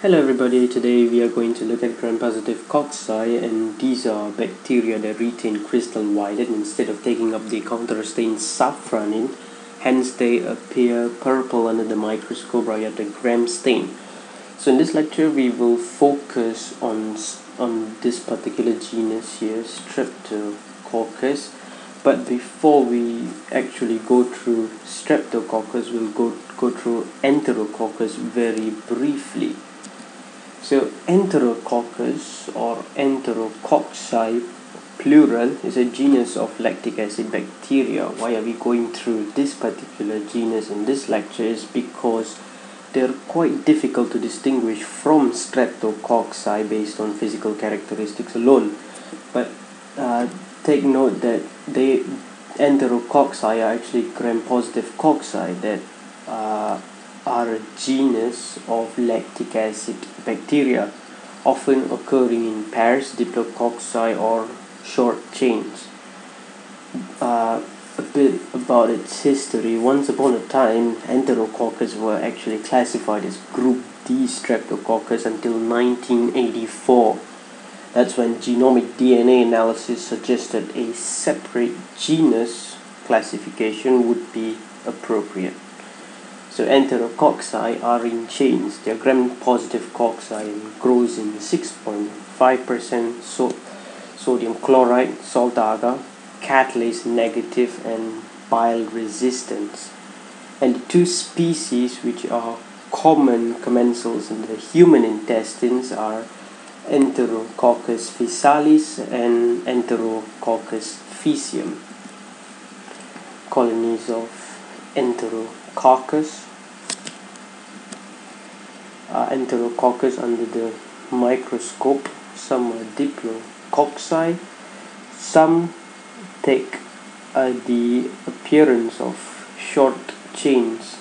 Hello everybody, today we are going to look at gram-positive cocci, and these are bacteria that retain crystal violet instead of taking up the counter stain safranin. Hence they appear purple under the microscope right at the gram stain. So in this lecture we will focus on this particular genus here, Streptococcus. But before we actually go through Streptococcus, we'll go through Enterococcus very briefly. So Enterococcus or Enterococci plural is a genus of lactic acid bacteria. Why are we going through this particular genus in this lecture is because they're quite difficult to distinguish from Streptococci based on physical characteristics alone. But take note that they Enterococci are actually gram-positive cocci that are a genus of lactic acid bacteria, often occurring in pairs, diplococci or short chains. A bit about its history. Once upon a time, Enterococcus were actually classified as group D Streptococcus until 1984. That's when genomic DNA analysis suggested a separate genus classification would be appropriate. So Enterococci are in chains. They are gram-positive cocci and grows in 6.5% sodium chloride, salt agar, catalase negative and bile resistance. And the two species which are common commensals in the human intestines are Enterococcus faecalis and Enterococcus faecium. Colonies of Enterococcus. Enterococcus under the microscope. Some are diplococci. Some take the appearance of short chains.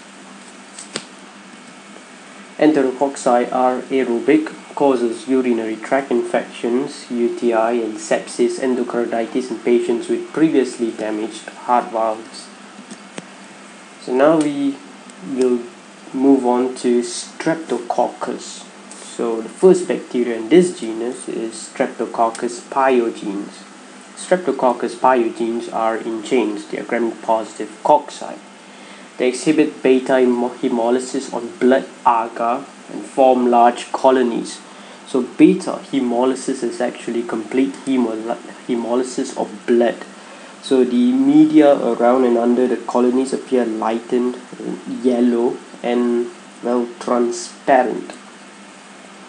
Enterococci are aerobic, causes urinary tract infections, UTI and sepsis, endocarditis in patients with previously damaged heart valves. So now we will move on to Streptococcus. So the first bacteria in this genus is Streptococcus pyogenes. Streptococcus pyogenes are in chains. They are gram-positive cocci. They exhibit beta hemolysis on blood agar and form large colonies. So beta hemolysis is actually complete hemolysis of blood. So the media around and under the colonies appear lightened, yellow and well transparent.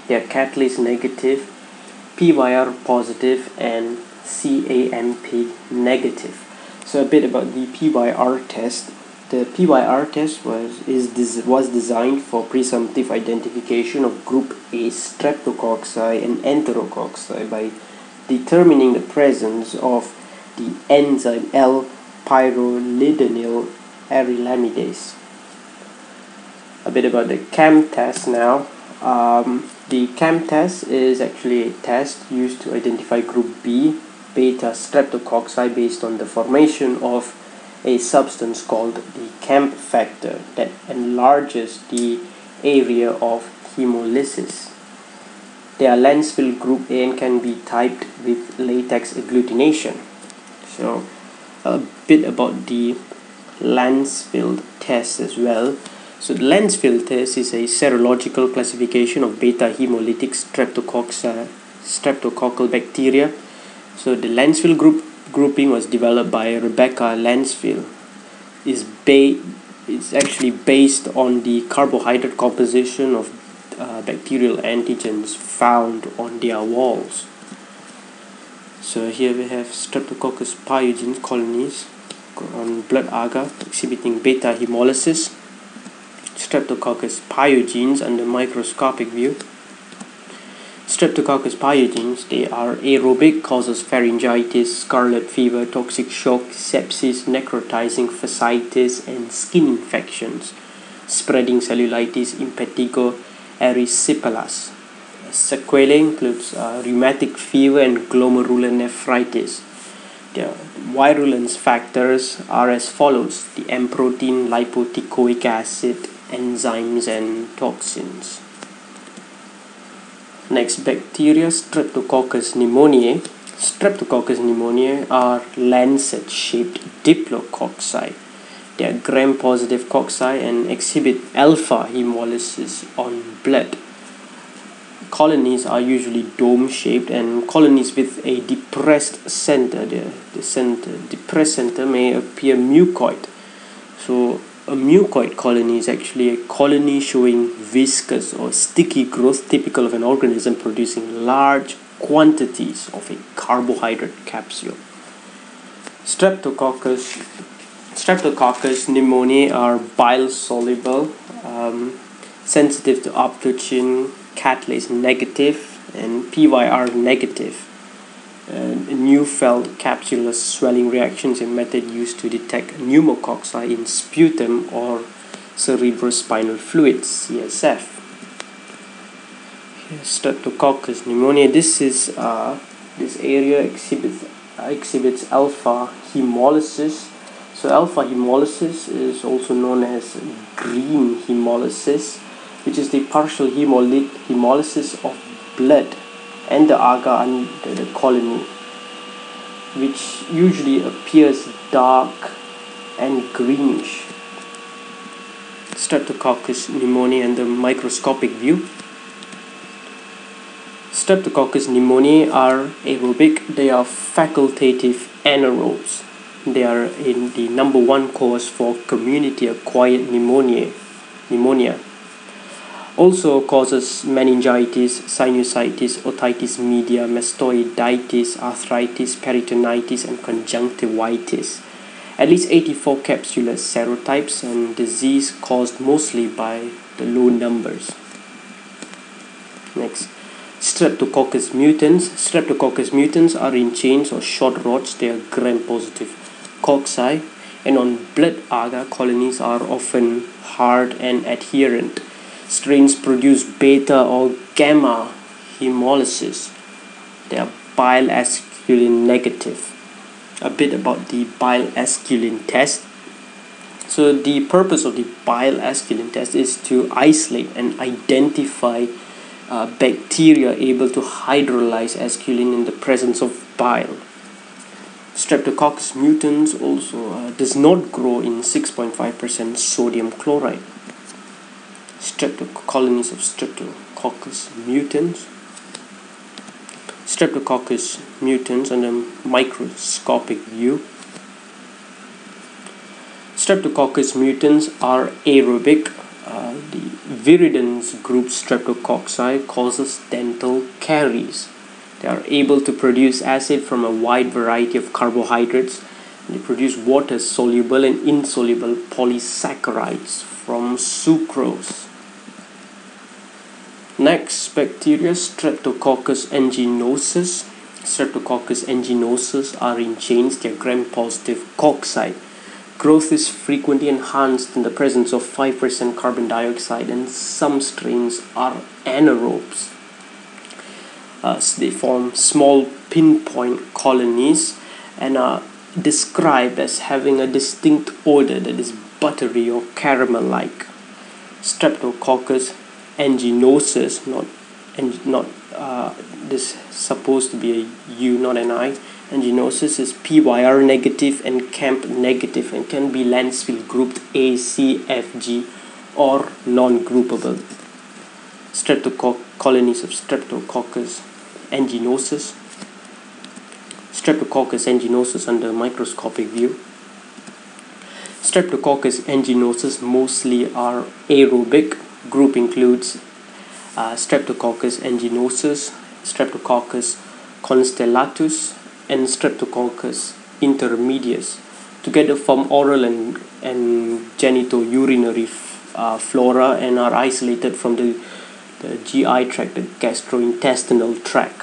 They are catalase negative, PYR positive and CAMP negative. So a bit about the PYR test. The PYR test was designed for presumptive identification of group A Streptococci and Enterococci by determining the presence of the enzyme L-pyrolidonyl arylamidase. A bit about the CAMP test now. The CAMP test is actually a test used to identify group B beta Streptococci based on the formation of a substance called the CAMP factor that enlarges the area of hemolysis. They are Lancefield group A and can be typed with latex agglutination. So a bit about the Lancefield test as well. So the Lancefield test is a serological classification of beta hemolytic streptococcal bacteria. So the Lancefield grouping was developed by Rebecca Lancefield. It's actually based on the carbohydrate composition of bacterial antigens found on their walls. So here we have Streptococcus pyogenes colonies on blood agar exhibiting beta hemolysis. Streptococcus pyogenes under microscopic view. Streptococcus pyogenes, they are aerobic, causes pharyngitis, scarlet fever, toxic shock, sepsis, necrotizing fasciitis and skin infections, spreading cellulitis, impetigo, erysipelas. Sequelae includes rheumatic fever and glomerulonephritis. The virulence factors are as follows: the M protein, lipotecoic acid, enzymes and toxins. Next, bacteria Streptococcus pneumoniae. Streptococcus pneumoniae are lancet-shaped diplococci. They are gram-positive cocci and exhibit alpha hemolysis on blood. Colonies are usually dome-shaped, and colonies with a depressed center, the depressed center may appear mucoid. So a mucoid colony is actually a colony showing viscous or sticky growth typical of an organism producing large quantities of a carbohydrate capsule. Streptococcus pneumoniae are bile-soluble, sensitive to optochin, catalase negative, and PYR negative. Neufeld capsular swelling reactions, a method used to detect pneumococci in sputum or cerebrospinal fluid, CSF. Streptococcus pneumoniae. This area exhibits alpha hemolysis. So alpha hemolysis is also known as green hemolysis, which is the partial hemolysis of blood and the agar under the colony, which usually appears dark and greenish. Streptococcus pneumoniae and the microscopic view. Streptococcus pneumoniae are aerobic. They are facultative anaerobes. They are in the number one cause for community-acquired pneumonia. Also causes meningitis, sinusitis, otitis media, mastoiditis, arthritis, peritonitis, and conjunctivitis. At least 84 capsular serotypes, and disease caused mostly by the low numbers. Next, Streptococcus mutans. Streptococcus mutans are in chains or short rods. They are gram-positive cocci, and on blood agar colonies are often hard and adherent. Strains produce beta or gamma hemolysis. They are bile esculin negative. A bit about the bile esculin test. So the purpose of the bile esculin test is to isolate and identify bacteria able to hydrolyze esculin in the presence of bile. Streptococcus mutans also does not grow in 6.5% sodium chloride. Colonies of Streptococcus mutans. Streptococcus mutans under microscopic view. Streptococcus mutans are aerobic. The viridans group streptococci causes dental caries. They are able to produce acid from a wide variety of carbohydrates. They produce water-soluble and insoluble polysaccharides from sucrose. Next, bacteria Streptococcus anginosus. Streptococcus anginosus are in chains. They are gram-positive cocci. Growth is frequently enhanced in the presence of 5% carbon dioxide, and some strains are anaerobes. They form small pinpoint colonies and are described as having a distinct odor that is buttery or caramel-like. Streptococcus anginosus, this is supposed to be a U, not an I. Anginosus is PYR negative and CAMP negative, and can be Lancefield grouped A, C, F, G, or non-groupable. Colonies of Streptococcus anginosus. Streptococcus anginosus under microscopic view. Streptococcus anginosus mostly are aerobic. Group includes Streptococcus anginosus, Streptococcus constellatus, and Streptococcus intermedius. Together form oral and genitourinary flora, and are isolated from the GI tract, the gastrointestinal tract.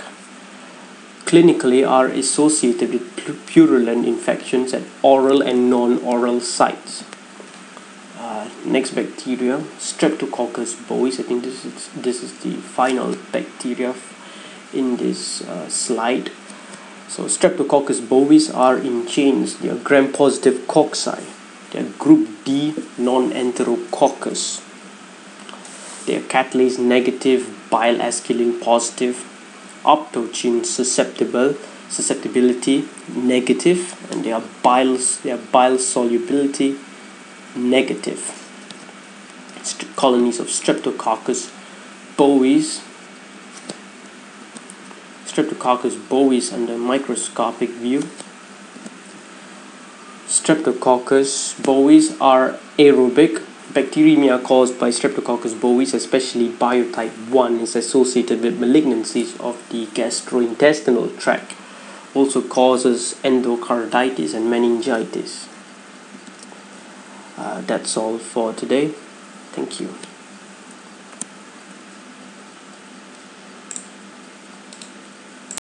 Clinically are associated with purulent infections at oral and non-oral sites. Next bacteria, Streptococcus bovis. I think this is the final bacteria in this slide. So Streptococcus bovis are in chains. They are gram-positive cocci. They are group D non-enterococcus. They are catalase negative, bile esculin positive, optochin susceptibility negative, and their bile solubility negative. Colonies of Streptococcus bovis. Streptococcus bovis under microscopic view. Streptococcus bovis are aerobic. Bacteremia caused by Streptococcus bovis, especially biotype 1, is associated with malignancies of the gastrointestinal tract. Also causes endocarditis and meningitis. That's all for today. Thank you.